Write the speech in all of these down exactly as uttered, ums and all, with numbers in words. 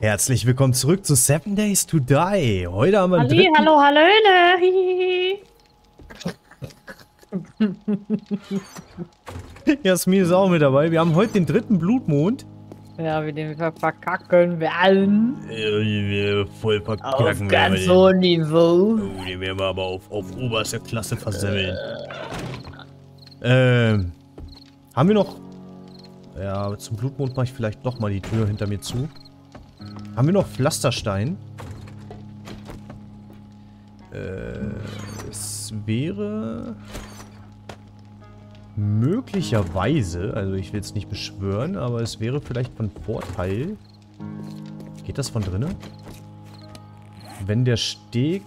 Herzlich willkommen zurück zu Seven Days to Die. Heute haben wir einen Halli, hallo, hallöle. Jasmin ist auch mit dabei. Wir haben heute den dritten Blutmond. Ja, wir den verkacken werden. Ja, wir voll verkacken werden. Auf ganz hohem Niveau. Oh, den werden wir aber auf, auf oberste Klasse versemmeln. Äh. Ähm. Haben wir noch... Ja, zum Blutmond mache ich vielleicht doch mal die Tür hinter mir zu. Haben wir noch Pflasterstein? Äh, es wäre möglicherweise, also ich will es nicht beschwören, aber es wäre vielleicht von Vorteil. Geht das von drinnen? Wenn der Steg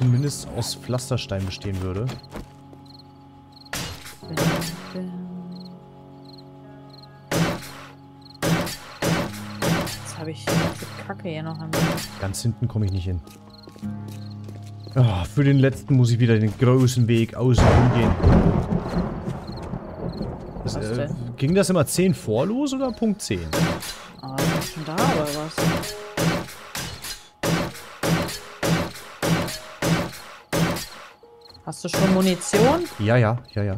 zumindest aus Pflasterstein bestehen würde. Ich kacke hier noch einmal. Ganz hinten komme ich nicht hin. Oh, für den letzten muss ich wieder den großen Weg außen rumgehen. Was das, äh, ging das immer zehn vor los oder Punkt zehn? Ah, ich bin schon da oder was? Hast du schon Munition? Ja, ja, ja, ja.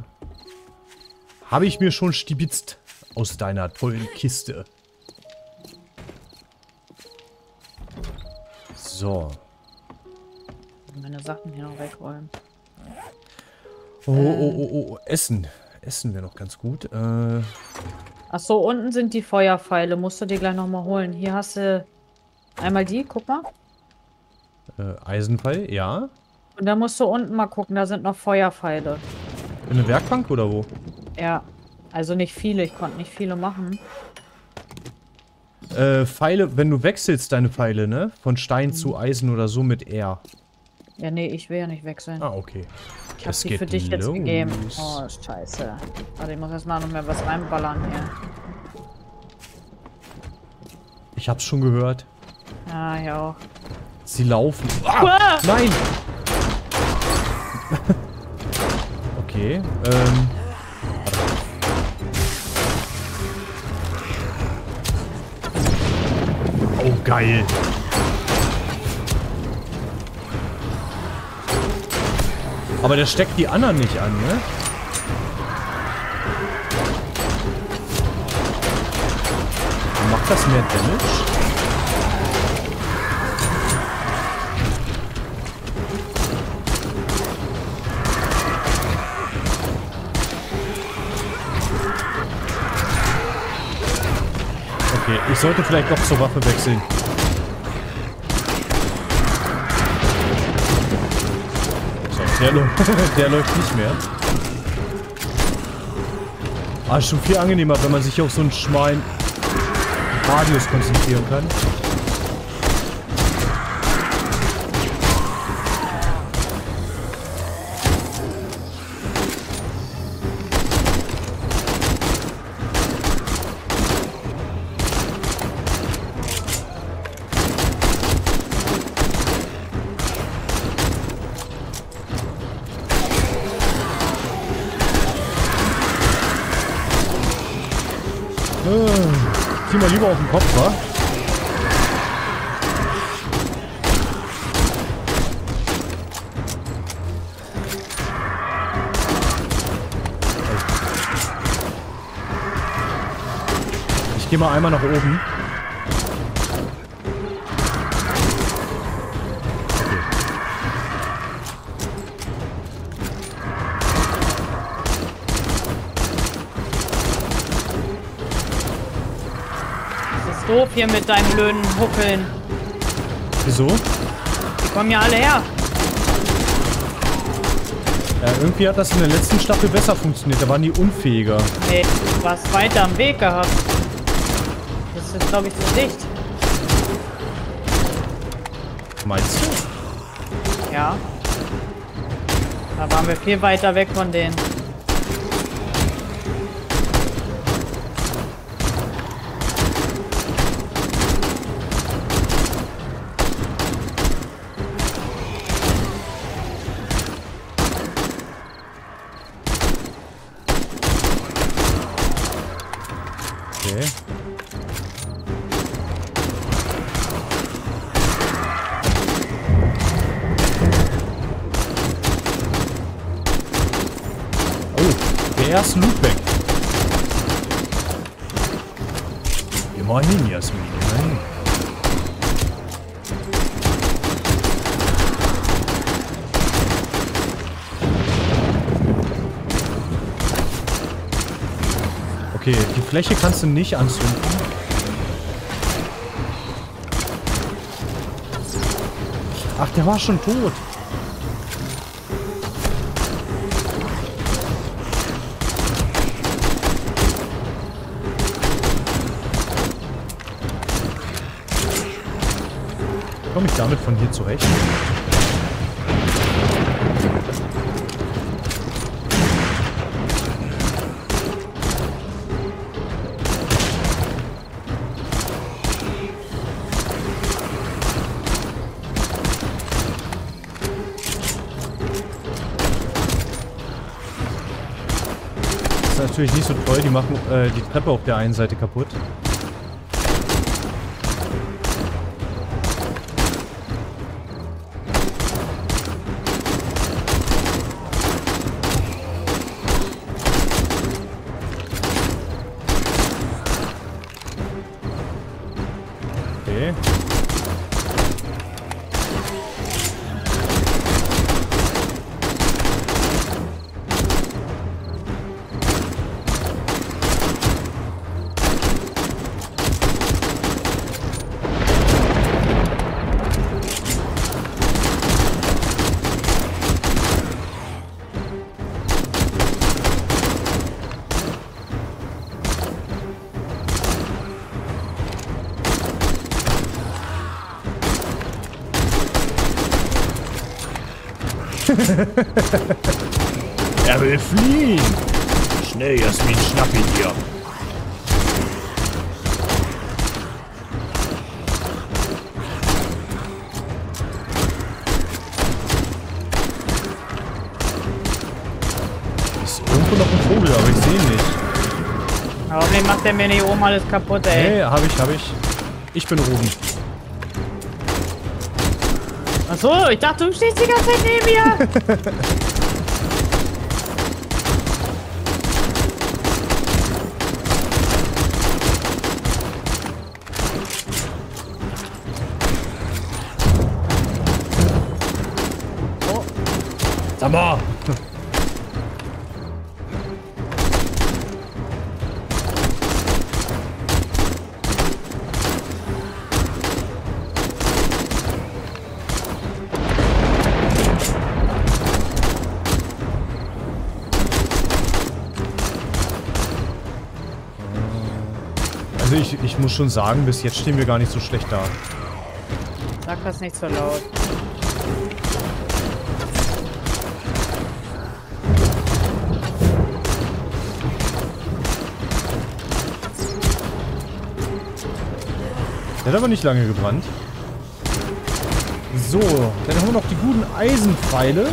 Habe ich mir schon stibitzt aus deiner tollen Kiste. So. Meine Sachen hier noch wegräumen. Oh, oh, oh, oh, Essen. Essen wäre noch ganz gut. Äh. Achso, unten sind die Feuerpfeile. Musst du dir gleich nochmal holen. Hier hast du einmal die, guck mal. Äh, Eisenpfeil, ja. Und dann musst du unten mal gucken, da sind noch Feuerpfeile. In der Werkbank oder wo? Ja, also nicht viele. Ich konnte nicht viele machen. Äh, Pfeile, wenn du wechselst deine Pfeile, ne? Von Stein mhm. zu Eisen oder so mit R. Ja, nee, ich will ja nicht wechseln. Ah, okay. Ich hab sie für dich los. Jetzt gegeben. Oh, scheiße. Also ich muss erstmal noch mehr was reinballern hier. Ich hab's schon gehört. Ja, ich auch. Sie laufen. Ah, ah! Nein! Okay, ähm... Oh, geil. Aber der steckt die anderen nicht an, ne? Macht das mehr Damage? Okay, ich sollte vielleicht noch zur Waffe wechseln. Der, der läuft nicht mehr. Ah, ist schon viel angenehmer, wenn man sich auf so einen schmalen Radius konzentrieren kann. Zieh mal lieber auf den Kopf, wa? Ich gehe mal einmal nach oben. Hier mit deinen blöden Huckeln. Wieso? Die kommen ja alle her. Ja, irgendwie hat das in der letzten Staffel besser funktioniert. Da waren die unfähiger. Nee, du warst weiter am Weg gehabt. Das ist, glaube ich, zu dicht. Meinst du? Ja. Da waren wir viel weiter weg von denen. ersten Lootback. Immerhin hin, Jasmin. Immerhin. Okay, die Fläche kannst du nicht anzünden. Ach, der war schon tot. Komme ich damit von hier zurecht? Natürlich nicht so toll, die machen äh, die Treppe auf der einen Seite kaputt. Okay. Er will fliehen! Schnell, Jasmin, schnapp ihn dir! Ist irgendwo noch ein Vogel, aber ich sehe ihn nicht. Warum macht der mir nicht oben alles kaputt, ey? Nee, hab ich, hab ich. Ich bin Ruben. Achso, ich dachte, du stehst die ganze Zeit neben mir! Oh. Sag mal! Also ich, ich muss schon sagen, bis jetzt stehen wir gar nicht so schlecht da. Sag das nicht so laut. Der hat aber nicht lange gebrannt. So, dann haben wir noch die guten Eisenpfeile.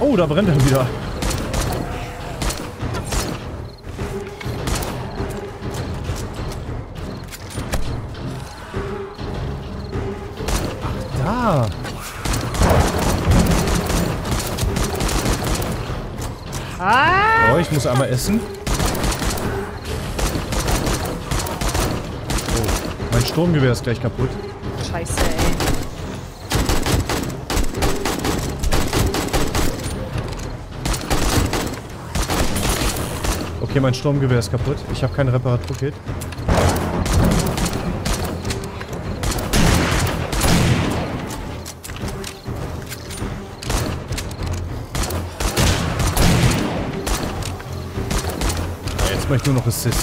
Oh, da brennt er wieder. Ah. Oh, ich muss einmal essen. Oh, mein Sturmgewehr ist gleich kaputt. Scheiße, ey. Okay, mein Sturmgewehr ist kaputt. Ich habe kein Reparaturkit. Jetzt mache ich nur noch Assist.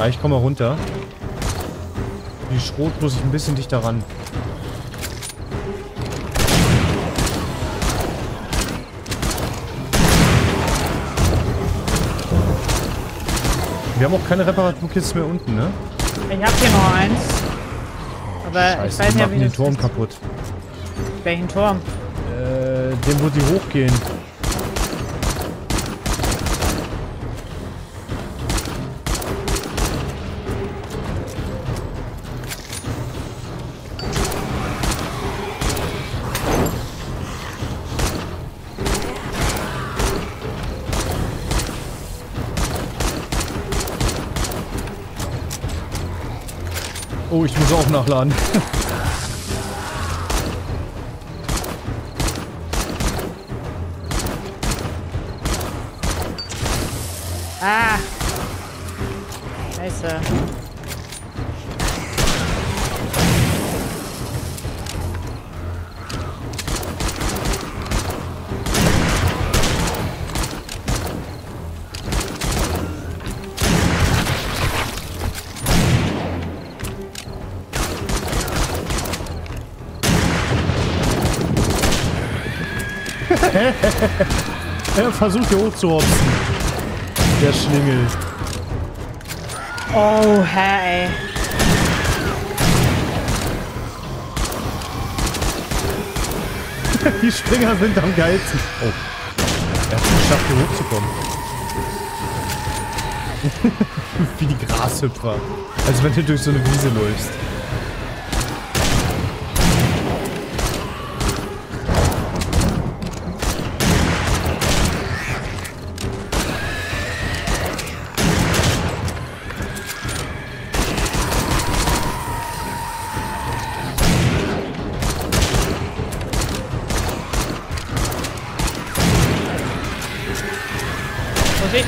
Ah, ich komme mal runter. Die Schrot muss ich ein bisschen dichter ran. Wir haben auch keine Reparaturkits mehr unten, ne? Ich hab hier noch eins. Aber Scheiße, ich weiß ja, wie den Turm kaputt. Welchen Turm? Dem, wo die hochgehen. Oh, ich muss auch nachladen. Ah! Scheiße. Er versucht hier hochzuhopsen. Der Schlingel. Oh, hey. Die Springer sind am geilsten. Oh. Er hat es geschafft, hier hochzukommen. Wie die Grashüpfer. Als wenn du durch so eine Wiese läufst.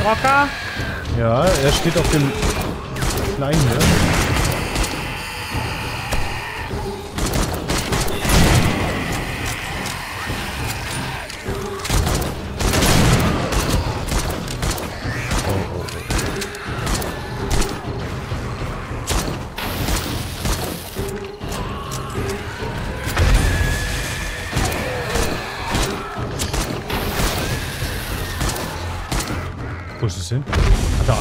Rocker? Ja, er steht auf dem Kleinen hier. Oh, oh, oh. Wo ist es hin? Da.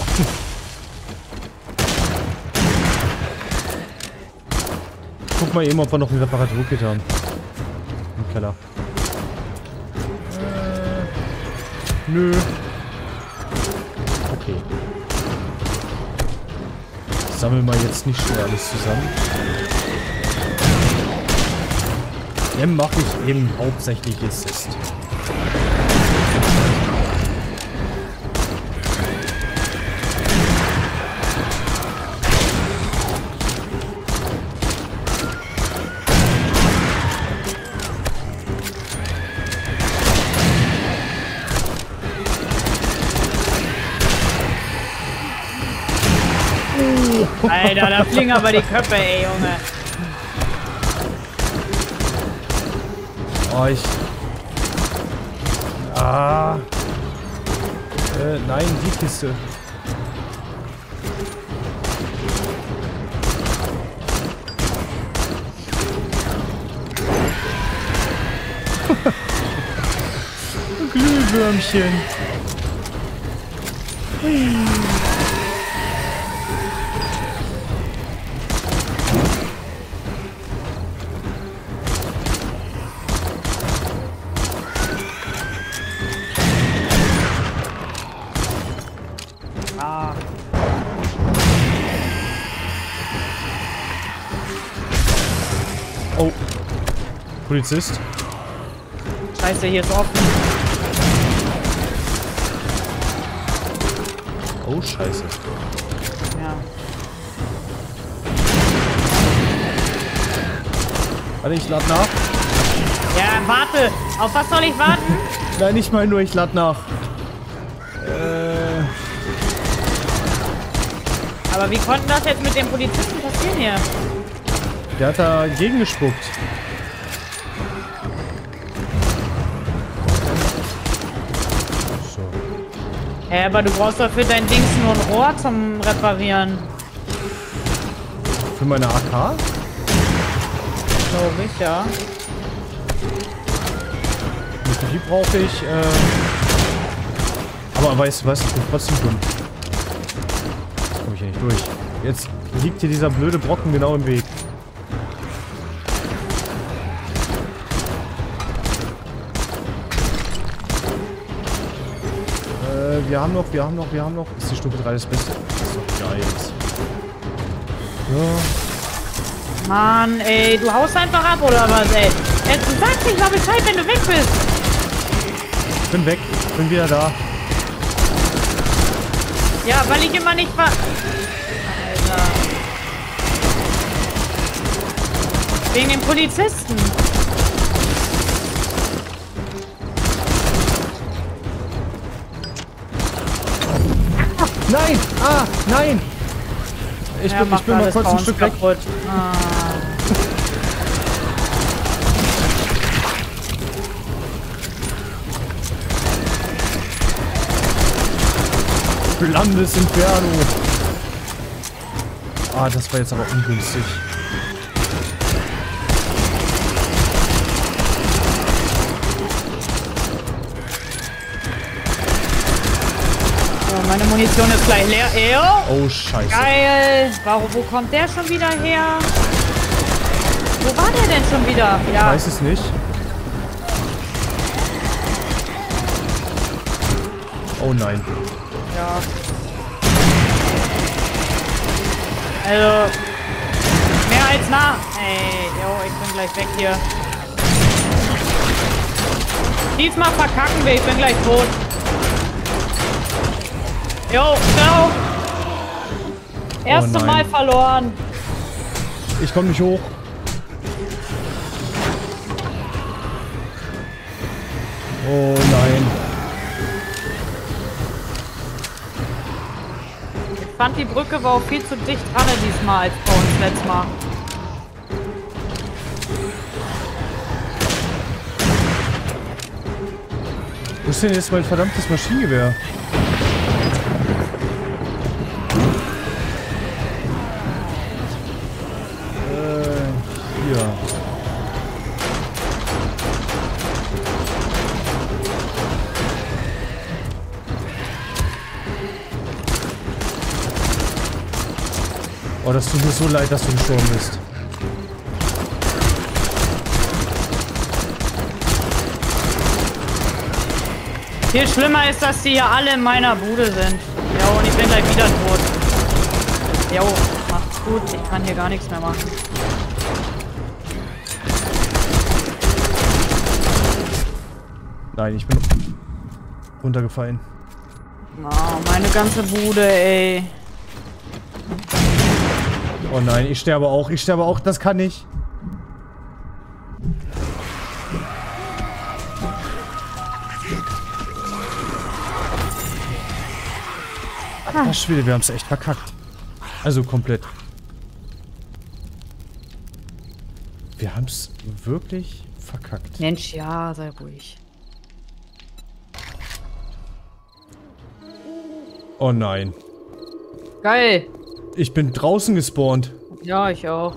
Guck mal eben, ob wir noch ein Reparaturkit haben. Im Keller. Äh, nö. Okay. Sammeln wir jetzt nicht schon alles zusammen. Dann mache ich eben hauptsächlich Assist. Alter, da fliegen aber die Köpfe, ey, Junge. Oh, ich... Ah... Äh, nein, die Kiste. Glühwürmchen. Polizist. Scheiße, hier ist offen. Oh, scheiße. Ja. Warte, ich lad nach. Ja, warte. Auf was soll ich warten? Nein, ich meine nur, ich lad nach. Äh... Aber wie konnte das jetzt mit dem Polizisten passieren hier? Der hat da gegengespuckt. Hä, hey, aber du brauchst doch für dein Dings nur ein Rohr zum Reparieren. Für meine A K? Glaube ich, ja. Für die brauche ich, äh... aber weißt du, weißt du, ich bin trotzdem dumm. Jetzt komme ich hier nicht durch. Jetzt liegt hier dieser blöde Brocken genau im Weg. Wir haben noch, wir haben noch, wir haben noch. Ist die Stufe drei das Beste? Das ist doch geil jetzt. Ja. Mann, ey, du haust einfach ab oder was, ey? Jetzt sag nicht mal Bescheid, wenn du weg bist. Ich bin weg. Ich bin wieder da. Ja, weil ich immer nicht war. Alter. Wegen dem Polizisten. Ah, nein! Ah, nein! Ich ja, bin, ich bin mal kurz ein Stück kaputt. Weg. Ah. Landes Inferno. Ah, das war jetzt aber ungünstig. So, meine Munition ist gleich leer. Eyo. Oh, scheiße. Geil. Warum, wo kommt der schon wieder her? Wo war der denn schon wieder? Ja. Ich weiß es nicht. Oh nein. Ja. Also, mehr als nah. Ey, yo, ich bin gleich weg hier. Diesmal verkacken wir, ich bin gleich tot. Jo, ciao. Erste Mal verloren. Ich komme nicht hoch. Oh nein. Ich fand, die Brücke war auch viel zu dicht dran diesmal als bei uns letztes Mal. Wo ist denn jetzt mein verdammtes Maschinengewehr? Oh, das tut mir so leid, dass du gestorben bist. Viel schlimmer ist, dass die hier alle in meiner Bude sind. Ja, und ich bin gleich wieder tot. Ja, macht's gut. Ich kann hier gar nichts mehr machen. Nein, ich bin runtergefallen. Oh, meine ganze Bude, ey. Oh nein, ich sterbe auch, ich sterbe auch, das kann ich. Alter Schwede, wir haben es echt verkackt. Also komplett. Wir haben es wirklich verkackt. Mensch, ja, sei ruhig. Oh nein. Geil. Ich bin draußen gespawnt. Ja, ich auch.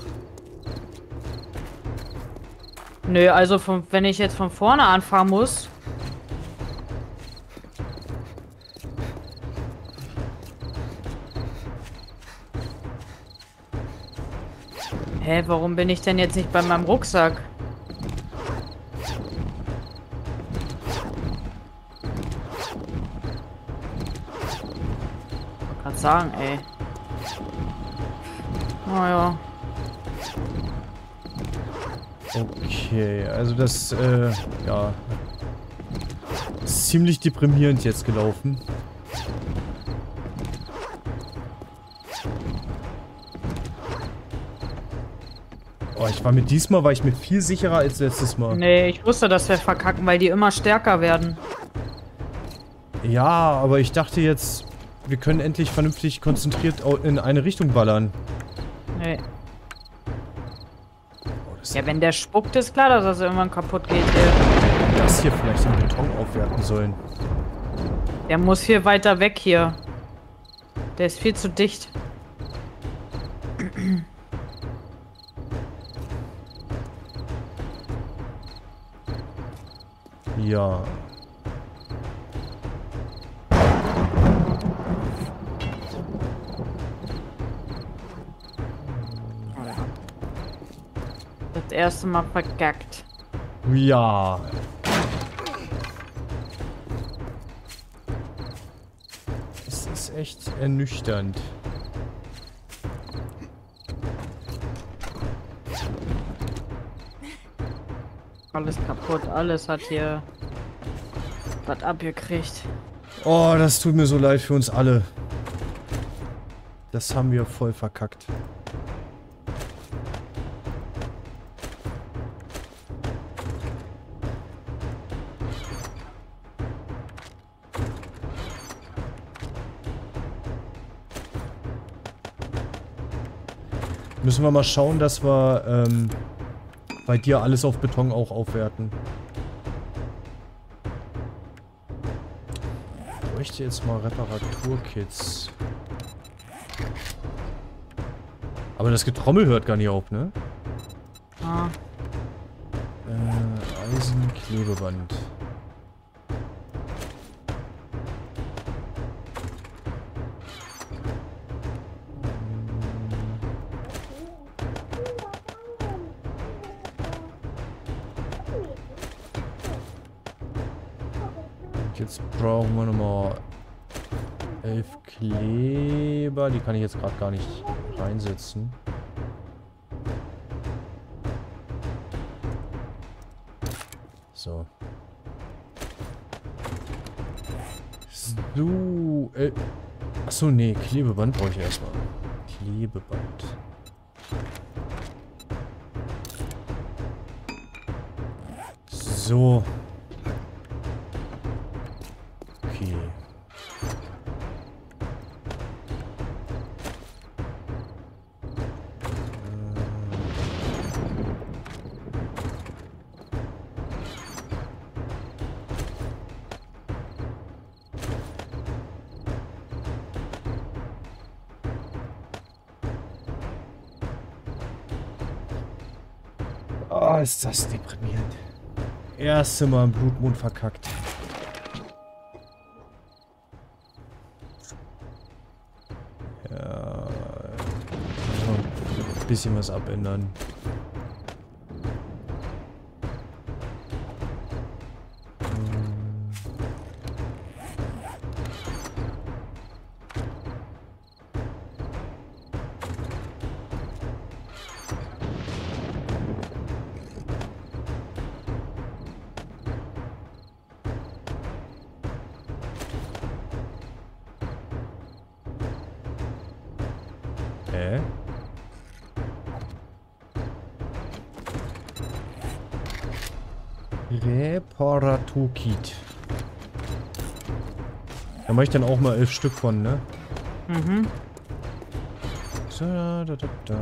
Nö, also von, wenn ich jetzt von vorne anfangen muss. Hä, warum bin ich denn jetzt nicht bei meinem Rucksack? Ich kann grad sagen, ey. Naja. Oh okay, also das, äh, ja. Ist ziemlich deprimierend jetzt gelaufen. Oh, ich war mit diesmal, war ich mit viel sicherer als letztes Mal. Nee, ich wusste, dass wir verkacken, weil die immer stärker werden. Ja, aber ich dachte jetzt, wir können endlich vernünftig konzentriert in eine Richtung ballern. Nee. Oh, ja, wenn der spuckt, ist klar, dass das irgendwann kaputt geht. Hier. Das hier vielleicht den Beton aufwerten sollen. Der muss viel weiter weg hier. Der ist viel zu dicht. Ja. Das erste Mal verkackt. Ja. Es ist echt ernüchternd. Alles kaputt, alles hat hier was abgekriegt. Oh, das tut mir so leid für uns alle. Das haben wir voll verkackt. Müssen wir mal schauen, dass wir ähm, bei dir alles auf Beton auch aufwerten. Ich bräuchte jetzt mal Reparaturkits. Aber das Getrommel hört gar nicht auf, ne? Ah. Äh, Eisenklebeband. Jetzt brauchen wir nochmal elf Kleber. Die kann ich jetzt gerade gar nicht reinsetzen. So. So. Äh. Achso, nee. Klebeband brauche ich erstmal. Klebeband. So. Oh, ist das deprimierend. Erste Mal im Blutmond verkackt. Ja. Ein bisschen was abändern. Reparaturkit. Da mache ich dann auch mal elf Stück von, ne? Mhm. Da, da, da, da.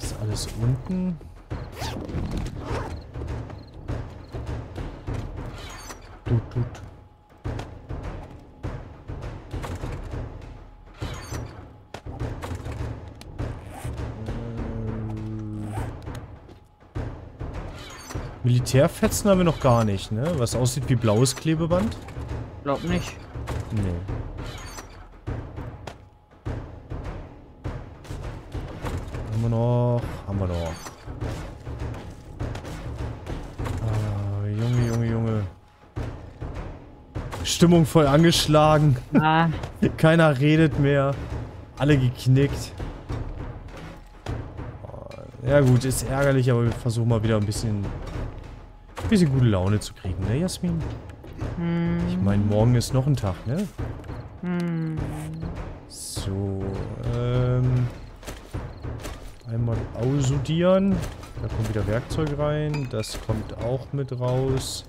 Ist alles unten. Tut, tut. Militärfetzen haben wir noch gar nicht, ne? Was aussieht wie blaues Klebeband? Glaub nicht. Nee. Haben wir noch? Haben wir noch. Ah, Junge, Junge, Junge. Stimmung voll angeschlagen. Ah. Keiner redet mehr. Alle geknickt. Ja gut, ist ärgerlich, aber wir versuchen mal wieder ein bisschen... bisschen gute Laune zu kriegen, ne, Jasmin? Hm. Ich meine, morgen ist noch ein Tag, ne? Hm. So, ähm... einmal aussortieren. Da kommt wieder Werkzeug rein. Das kommt auch mit raus.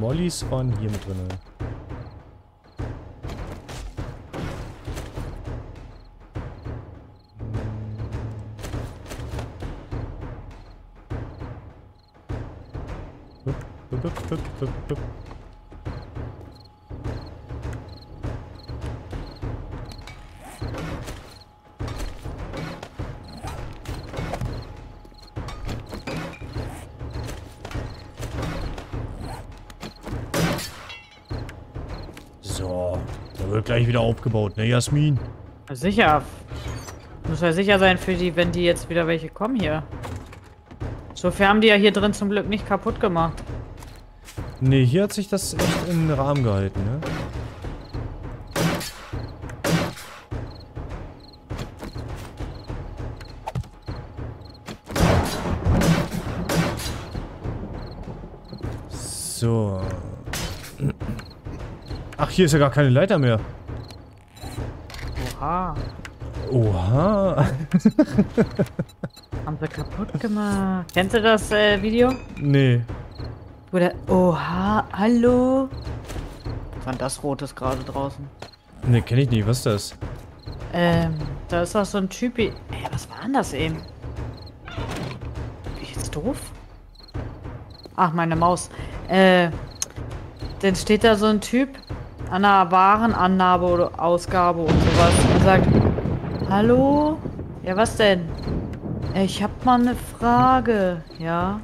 Mollies waren hier mit drin. Gleich wieder aufgebaut, ne, Jasmin? Sicher. Muss ja sicher sein für die, wenn die jetzt wieder welche kommen hier. Sofern haben die ja hier drin zum Glück nicht kaputt gemacht. Ne, hier hat sich das echt in den Rahmen gehalten, ne? So. Ach, hier ist ja gar keine Leiter mehr. Oha. Oha. Haben sie kaputt gemacht. Kennst du das äh, Video? Nee. Oder, oha, hallo. Fand das Rotes gerade draußen. Ne, kenne ich nicht. Was ist das? Ähm, da ist doch so ein Typ. Ey, was war denn das eben? Bin ich jetzt doof? Ach, meine Maus. Äh, dann steht da so ein Typ an einer Warenannahme oder Ausgabe und sowas und sagt, hallo? Ja, was denn? Ich hab mal eine Frage, ja?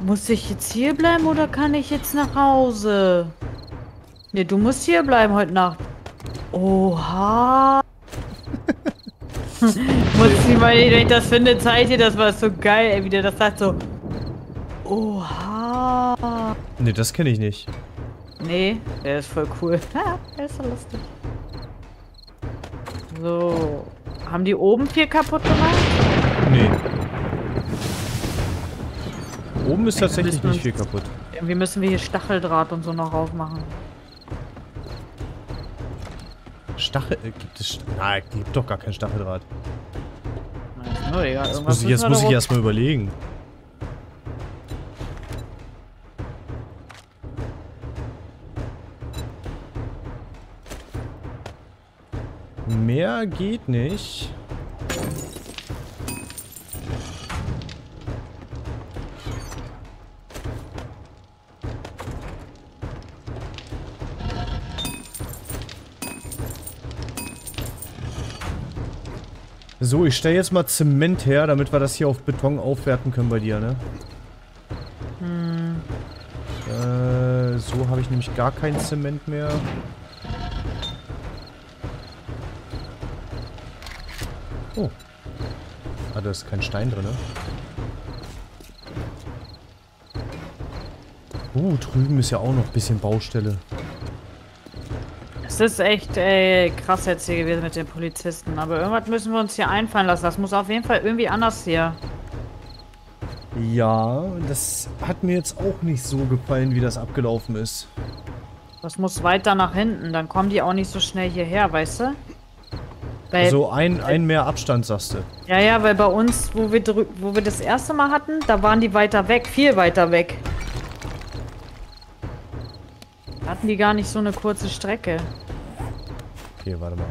Muss ich jetzt hier bleiben oder kann ich jetzt nach Hause? Ne, du musst hier bleiben heute Nacht. Oha! Muss ich mal, wenn ich das finde, zeig dir das, war so geil, ey, wie der das sagt, so. Oha! Ne, das kenne ich nicht. Nee, der ist voll cool. Ha, der ist so lustig. So. Haben die oben viel kaputt gemacht? Nee. Oben ist tatsächlich nicht viel kaputt. Irgendwie müssen wir hier Stacheldraht und so noch aufmachen. Stachel... Äh, gibt es... St Nein, gibt doch gar kein Stacheldraht. No, egal. Jetzt muss ich, jetzt muss ich erstmal überlegen. Mehr geht nicht. So, ich stelle jetzt mal Zement her, damit wir das hier auf Beton aufwerten können bei dir, ne? Hm. Äh, so habe ich nämlich gar kein Zement mehr. Oh. Ah, da ist kein Stein drin, ne? Uh, drüben ist ja auch noch ein bisschen Baustelle. Es ist echt ey, krass jetzt hier gewesen mit den Polizisten. Aber irgendwas müssen wir uns hier einfallen lassen. Das muss auf jeden Fall irgendwie anders hier. Ja, das hat mir jetzt auch nicht so gefallen, wie das abgelaufen ist. Das muss weiter nach hinten. Dann kommen die auch nicht so schnell hierher, weißt du? Weil, so ein, ein mehr Abstand, sagst du. Ja, ja, weil bei uns, wo wir, wo wir das erste Mal hatten, da waren die weiter weg, viel weiter weg. Hatten die gar nicht so eine kurze Strecke. Okay, warte mal.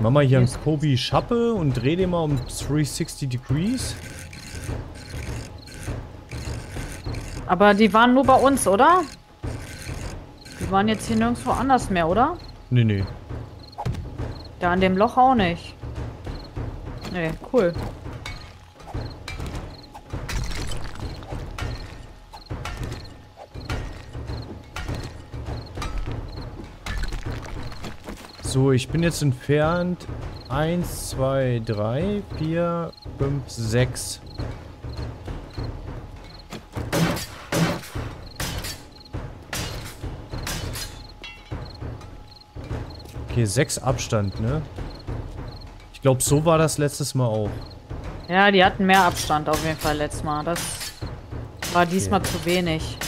Mach mal hier einen Kobi-Schappe und dreh den mal um dreihundertsechzig Degrees. Aber die waren nur bei uns, oder? Die waren jetzt hier nirgendwo anders mehr, oder? Nee, nee. Da an dem Loch auch nicht. Nee, cool. So, ich bin jetzt entfernt. eins, zwei, drei, vier, fünf, sechs. Okay, sechs Abstand, ne? Ich glaube, so war das letztes Mal auch. Ja, die hatten mehr Abstand auf jeden Fall letztes Mal. Das war diesmal okay. Zu wenig.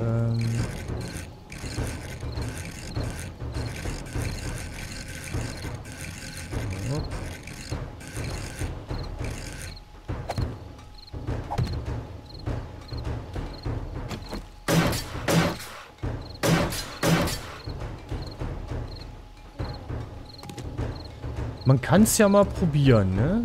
Ähm. So. Man kann es ja mal probieren, ne?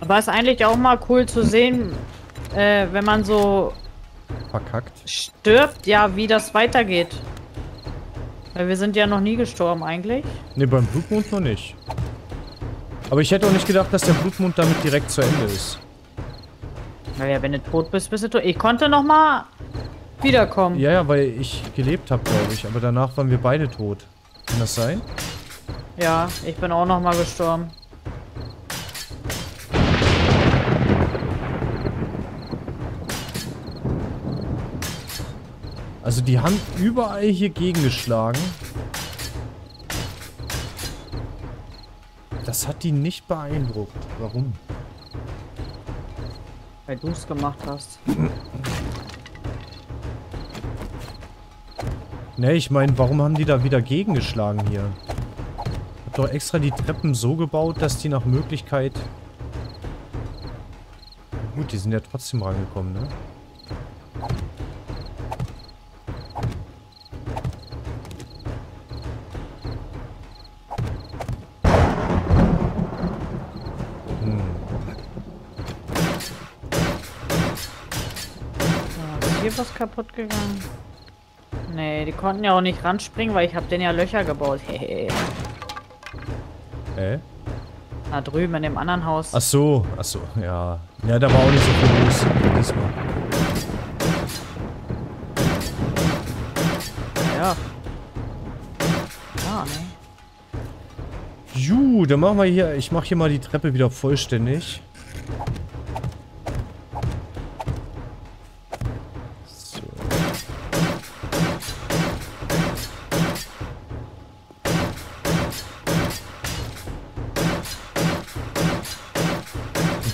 War es eigentlich auch mal cool zu sehen, äh, wenn man so verkackt stirbt, ja, wie das weitergeht. Weil wir sind ja noch nie gestorben eigentlich. Ne, beim Blutmond noch nicht. Aber ich hätte auch nicht gedacht, dass der Blutmond damit direkt zu Ende ist. Naja, wenn du tot bist, bist du tot. Ich konnte noch mal wiederkommen. Ja, ja, weil ich gelebt habe, glaube ich. Aber danach waren wir beide tot. Kann das sein? Ja, ich bin auch noch mal gestorben. Also die haben überall hier gegengeschlagen. Das hat die nicht beeindruckt. Warum? Weil du es gemacht hast. Ne, ich meine, warum haben die da wieder gegengeschlagen hier? Ich hab doch extra die Treppen so gebaut, dass die nach Möglichkeit... Gut, die sind ja trotzdem rangekommen, ne? Was kaputt gegangen. Nee, die konnten ja auch nicht ranspringen, weil ich habe den ja Löcher gebaut. Hehe. Hä? Da drüben in dem anderen Haus. Ach so, ach so, ja. Ja, da war auch nicht so viel los. Diesmal. Ja. Ja, ne. Ju, dann machen wir hier, ich mache hier mal die Treppe wieder vollständig.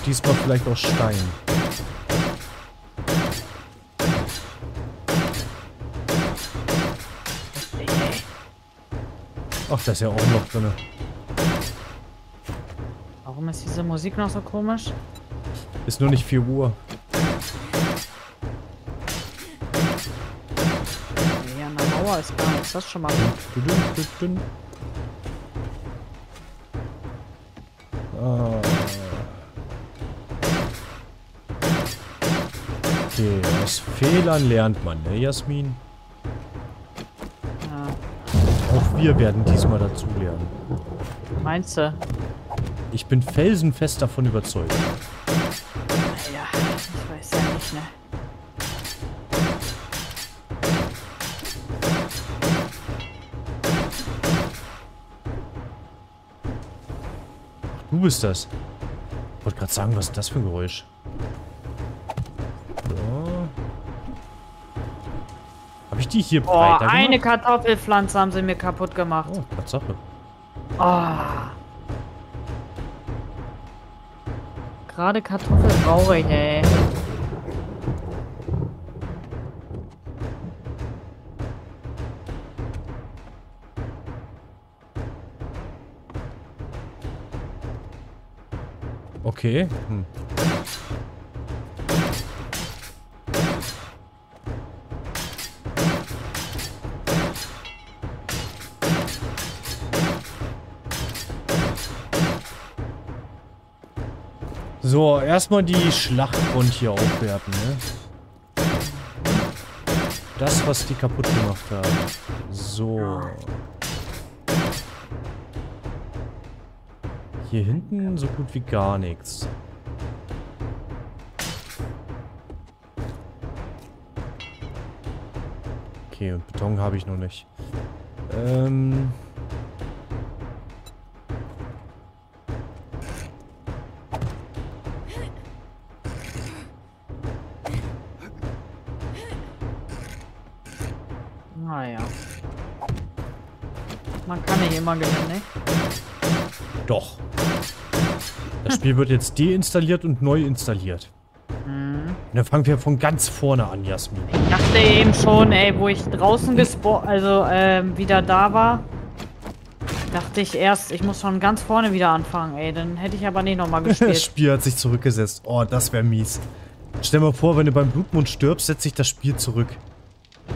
Diesmal vielleicht auch Stein. Ach, das ist ja auch noch drin. Warum ist diese Musik noch so komisch? Ist nur nicht vier Uhr. Nee, an der Mauer ist gar nichts. Das ist schon mal gut. Ah. Okay, aus Fehlern lernt man, ne, Jasmin? Ja. Auch wir werden diesmal dazu lernen. Meinst du? Ich bin felsenfest davon überzeugt. Naja, ich weiß ja nicht, ne? Ach, du bist das. Ich wollte gerade sagen, was ist das für ein Geräusch? Die hier oh, eine Kartoffelpflanze haben sie mir kaputt gemacht. Oh, Tatsache. Oh. Gerade Kartoffel brauche ich, ey. Okay. Hm. So, erstmal die Schlachtfront hier aufwerten, ne? Das, was die kaputt gemacht haben. So. Hier hinten so gut wie gar nichts. Okay, und Beton habe ich noch nicht. Ähm... Gewinnen, ne? Doch. Das Spiel wird jetzt deinstalliert und neu installiert. Mhm. Und dann fangen wir von ganz vorne an, Jasmin. Ich dachte eben schon, ey, wo ich draußen gespo- also ähm, wieder da war, dachte ich erst, ich muss von ganz vorne wieder anfangen, ey. Dann hätte ich aber nicht nochmal gespielt. Das Spiel hat sich zurückgesetzt. Oh, das wäre mies. Stell dir mal vor, wenn du beim Blutmond stirbst, setzt sich das Spiel zurück. Ja.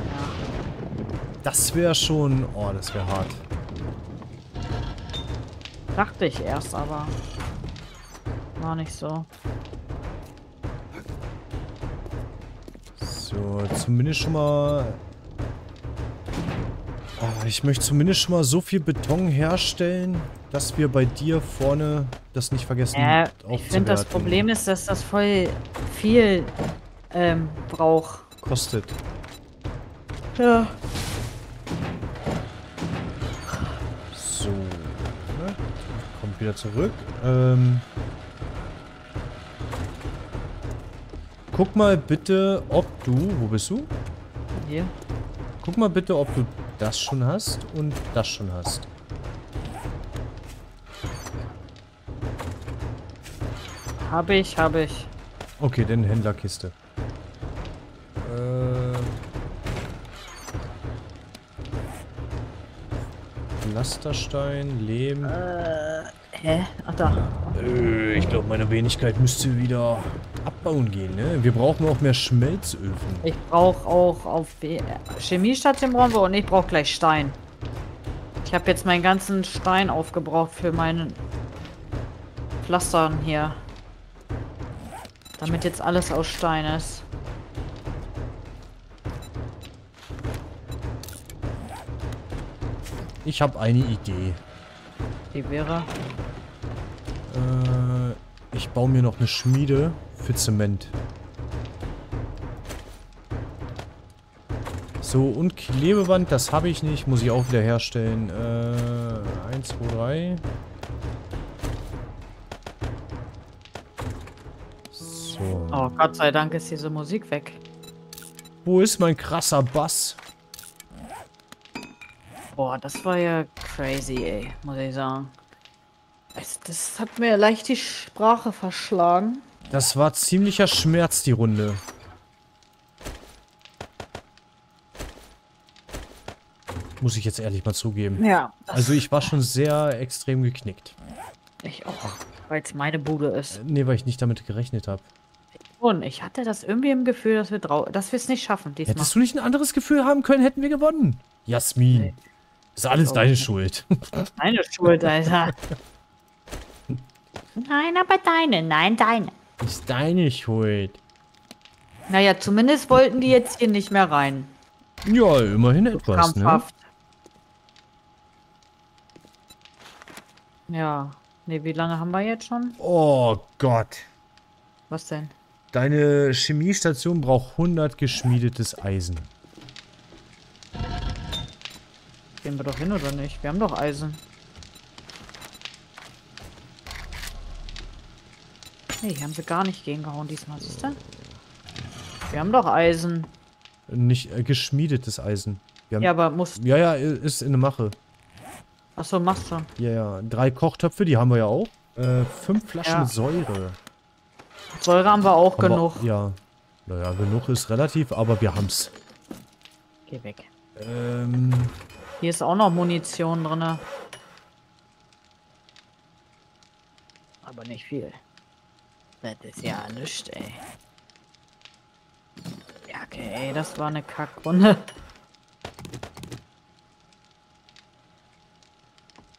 Das wäre schon... Oh, das wäre hart. Dachte ich erst, aber war nicht so. So, zumindest schon mal... Oh, ich möchte zumindest schon mal so viel Beton herstellen, dass wir bei dir vorne das nicht vergessen äh, aufzuwerten. Ich finde, das Problem ist, dass das voll viel ähm, braucht. Kostet. Ja. So. Kommt wieder zurück. Ähm, guck mal bitte, ob du... Wo bist du? Hier. Guck mal bitte, ob du das schon hast und das schon hast. Habe ich, habe ich. Okay, dann Händlerkiste. Äh... Lasterstein, Lehm... Äh... Hä? Ach da. Äh, ich glaube, meine Wenigkeit müsste wieder abbauen gehen, ne? Wir brauchen auch mehr Schmelzöfen. Ich brauche auch auf Chemiestation brauchen wir und ich brauche gleich Stein. Ich habe jetzt meinen ganzen Stein aufgebraucht für meinen Pflastern hier. Damit jetzt alles aus Stein ist. Ich habe eine Idee. Die wäre... Äh, ich baue mir noch eine Schmiede für Zement. So, und Klebeband, das habe ich nicht. Muss ich auch wieder herstellen. Äh, eins, zwei, drei... Oh, Gott sei Dank ist diese Musik weg. Wo ist mein krasser Bass? Boah, das war ja crazy, ey, muss ich sagen. Das, das hat mir leicht die Sprache verschlagen. Das war ziemlicher Schmerz, die Runde. Muss ich jetzt ehrlich mal zugeben. Ja. Also ich war schon sehr extrem geknickt. Ich auch, weil es meine Bude ist. Nee, weil ich nicht damit gerechnet habe. Und ich hatte das irgendwie im Gefühl, dass wir dass wir es nicht schaffen diesmal. Hättest du nicht ein anderes Gefühl haben können, hätten wir gewonnen. Jasmin, nee. Ist alles deine nicht. Schuld. Deine Schuld, Alter. Nein, aber deine. Nein, deine. Ist deine Schuld. Naja, zumindest wollten die jetzt hier nicht mehr rein. Ja, immerhin so etwas, krampfhaft. Ne? Ja. Ne, wie lange haben wir jetzt schon? Oh Gott. Was denn? Deine Chemiestation braucht hundert geschmiedetes Eisen. Gehen wir doch hin, oder nicht? Wir haben doch Eisen. Ne, hier haben sie gar nicht gegengehauen diesmal. Was ist denn? Wir haben doch Eisen. Nicht äh, geschmiedetes Eisen. Wir haben, ja, aber muss... Ja, ja, ist in der Mache. Achso, machst du. Ja, ja. Drei Kochtöpfe, die haben wir ja auch. Äh, fünf Flaschen ja. Säure. Säure haben wir auch haben genug. Wir, ja. Naja, genug ist relativ, aber wir haben's. Geh weg. Ähm. Hier ist auch noch Munition drin. Aber nicht viel. Das ist ja nichts, ey. Ja, okay, das war eine Kackrunde.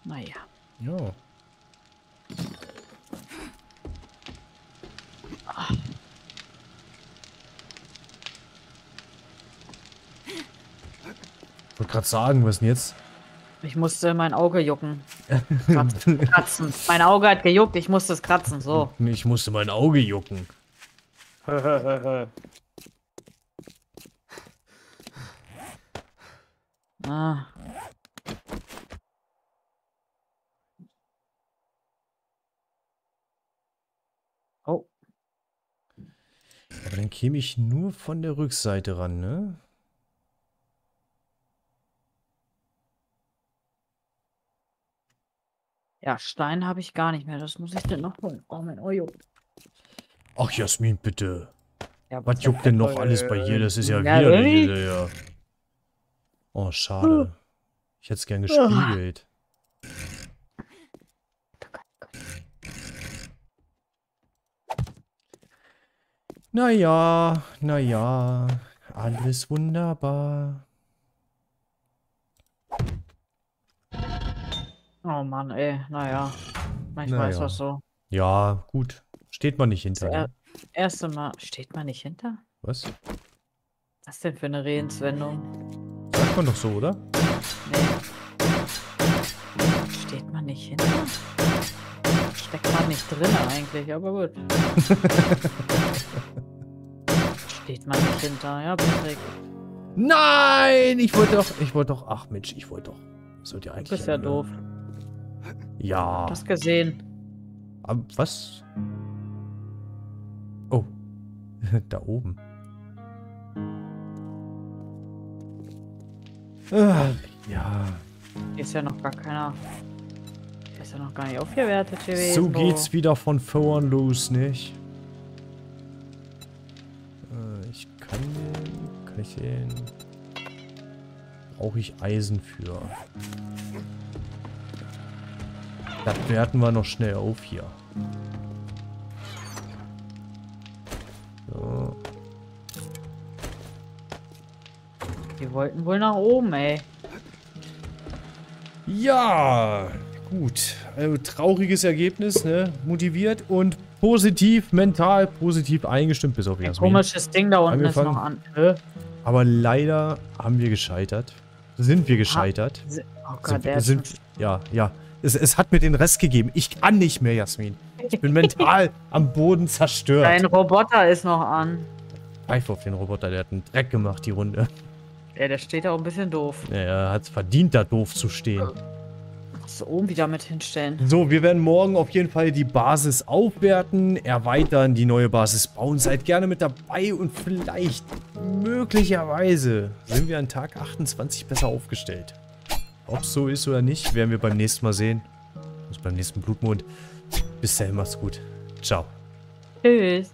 Naja. Jo. Ich wollte gerade sagen, was denn jetzt? Ich musste mein Auge jucken. Kratzen. Kratzen. Mein Auge hat gejuckt, ich musste es kratzen, so. Ich musste mein Auge jucken. Ah. Oh. Aber dann käme ich nur von der Rückseite ran, ne? Ja, Stein habe ich gar nicht mehr. Das muss ich denn noch holen. Oh, mein Ohr juckt. Ach, Jasmin, bitte. Ja, was juckt denn noch alles bei dir? Das ist ja wieder jede, ja. Oh, schade. Ich hätte es gern gespiegelt. Naja, naja. Alles wunderbar. Oh Mann, ey, naja. Manchmal naja. Ist das so. Ja, gut. Steht man nicht hinter. Das er erste Mal. Steht man nicht hinter? Was? Was ist denn für eine Redenswendung? Sagt man doch so, oder? Nee. Steht man nicht hinter? Steckt man nicht drin eigentlich, aber gut. Steht man nicht hinter, ja, Patrick. Nein! Ich wollte doch. Ich wollte doch. Ach Mensch, ich wollte doch. Das wird ja eigentlich. Du bist ja doof. Ja. Das gesehen. Aber was? Oh. Da oben. Ach, ja. Hier ist ja noch gar keiner. Hier ist ja noch gar nicht aufgewertet gewesen. So geht's wieder von vorn los, nicht? Äh, ich kann den. Kann ich den. Brauche ich Eisen für. Das werten wir noch schnell auf hier. So. Wir wollten wohl nach oben, ey. Ja, gut. Also trauriges Ergebnis, ne? Motiviert und positiv, mental positiv eingestimmt, bis auf Jasmin. Ein komisches Ding da unten ist noch an. Hä? Aber leider haben wir gescheitert. Sind wir gescheitert. Ah, oh Gott, sind, sind, ja, ja. Es, es hat mir den Rest gegeben. Ich kann nicht mehr, Jasmin. Ich bin mental am Boden zerstört. Dein Roboter ist noch an. Pfeif auf den Roboter, der hat einen Dreck gemacht, die Runde. Ja, der steht auch ein bisschen doof. Ja, er hat es verdient, da doof zu stehen. So, oben wieder mit hinstellen. So, wir werden morgen auf jeden Fall die Basis aufwerten, erweitern, die neue Basis bauen. Seid gerne mit dabei und vielleicht, möglicherweise, sind wir an Tag achtundzwanzig besser aufgestellt. Ob es so ist oder nicht, werden wir beim nächsten Mal sehen. Bis beim nächsten Blutmond. Bis dahin, macht's gut. Ciao. Tschüss.